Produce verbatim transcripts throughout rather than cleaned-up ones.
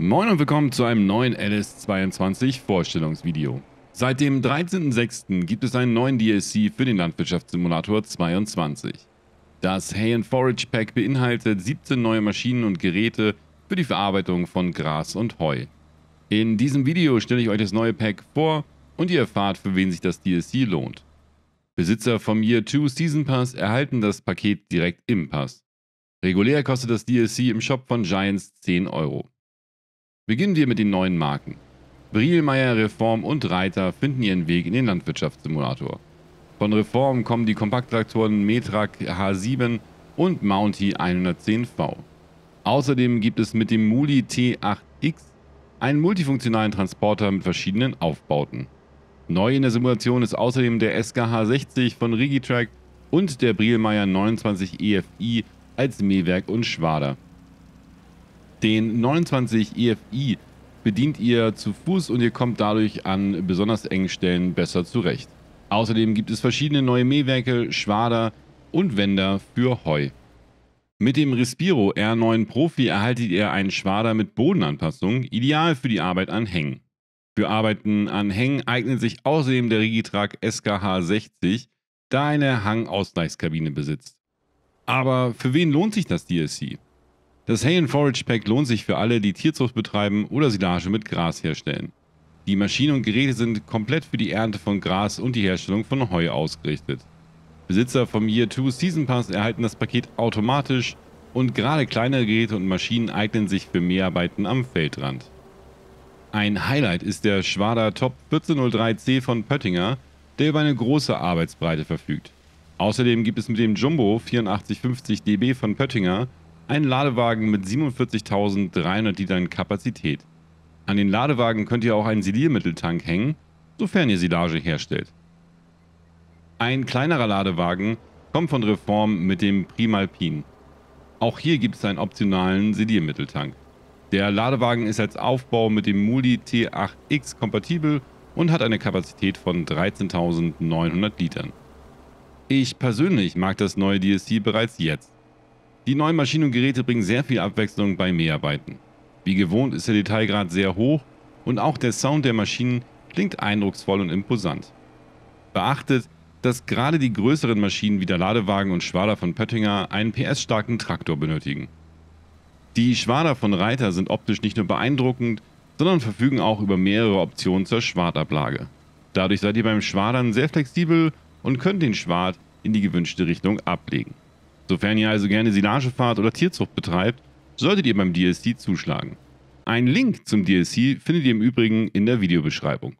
Moin und willkommen zu einem neuen L S zweiundzwanzig Vorstellungsvideo. Seit dem dreizehnten sechsten gibt es einen neuen D L C für den Landwirtschaftssimulator zweiundzwanzig. Das Hay and Forage Pack beinhaltet siebzehn neue Maschinen und Geräte für die Verarbeitung von Gras und Heu. In diesem Video stelle ich euch das neue Pack vor und ihr erfahrt, für wen sich das D L C lohnt. Besitzer vom Year two Season Pass erhalten das Paket direkt im Pass. Regulär kostet das D L C im Shop von Giants zehn Euro. Beginnen wir mit den neuen Marken. Brielmeier, Reform und Reiter finden ihren Weg in den Landwirtschaftssimulator. Von Reform kommen die Kompakttraktoren Metrac H sieben und Mounty hundertzehn V. Außerdem gibt es mit dem Muli T acht X einen multifunktionalen Transporter mit verschiedenen Aufbauten. Neu in der Simulation ist außerdem der S K H sechzig von Rigitrac und der Brielmeier neunundzwanzig E F I als Mähwerk und Schwader. Den neunundzwanzig E F I bedient ihr zu Fuß und ihr kommt dadurch an besonders engen Stellen besser zurecht. Außerdem gibt es verschiedene neue Mähwerke, Schwader und Wender für Heu. Mit dem Respiro R neun Profi erhaltet ihr einen Schwader mit Bodenanpassung, ideal für die Arbeit an Hängen. Für Arbeiten an Hängen eignet sich außerdem der Rigitrac S K H sechzig, da er eine Hangausgleichskabine besitzt. Aber für wen lohnt sich das D L C? Das Hay and Forage Pack lohnt sich für alle, die Tierzucht betreiben oder Silage mit Gras herstellen. Die Maschinen und Geräte sind komplett für die Ernte von Gras und die Herstellung von Heu ausgerichtet. Besitzer vom Year two Season Pass erhalten das Paket automatisch und gerade kleinere Geräte und Maschinen eignen sich für Mäharbeiten am Feldrand. Ein Highlight ist der Schwader Top vierzehn null drei C von Pöttinger, der über eine große Arbeitsbreite verfügt. Außerdem gibt es mit dem Jumbo vierundachtzig fünfzig D B von Pöttinger einen Ladewagen mit siebenundvierzigtausenddreihundert Litern Kapazität. An den Ladewagen könnt ihr auch einen Siliermitteltank hängen, sofern ihr Silage herstellt. Ein kleinerer Ladewagen kommt von Reform mit dem Primalpin. Auch hier gibt es einen optionalen Siliermitteltank. Der Ladewagen ist als Aufbau mit dem Muli T acht X kompatibel und hat eine Kapazität von dreizehntausendneunhundert Litern. Ich persönlich mag das neue D L C bereits jetzt. Die neuen Maschinen und Geräte bringen sehr viel Abwechslung bei Mäharbeiten. Wie gewohnt ist der Detailgrad sehr hoch und auch der Sound der Maschinen klingt eindrucksvoll und imposant. Beachtet, dass gerade die größeren Maschinen wie der Ladewagen und Schwader von Pöttinger einen P S-starken Traktor benötigen. Die Schwader von Reiter sind optisch nicht nur beeindruckend, sondern verfügen auch über mehrere Optionen zur Schwadablage. Dadurch seid ihr beim Schwadern sehr flexibel und könnt den Schwad in die gewünschte Richtung ablegen. Sofern ihr also gerne Silage fahrt oder Tierzucht betreibt, solltet ihr beim D L C zuschlagen. Einen Link zum D L C findet ihr im Übrigen in der Videobeschreibung.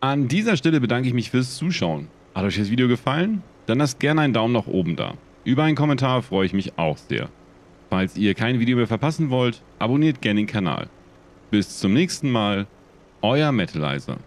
An dieser Stelle bedanke ich mich fürs Zuschauen. Hat euch das Video gefallen? Dann lasst gerne einen Daumen nach oben da. Über einen Kommentar freue ich mich auch sehr. Falls ihr kein Video mehr verpassen wollt, abonniert gerne den Kanal. Bis zum nächsten Mal, euer Metalizer.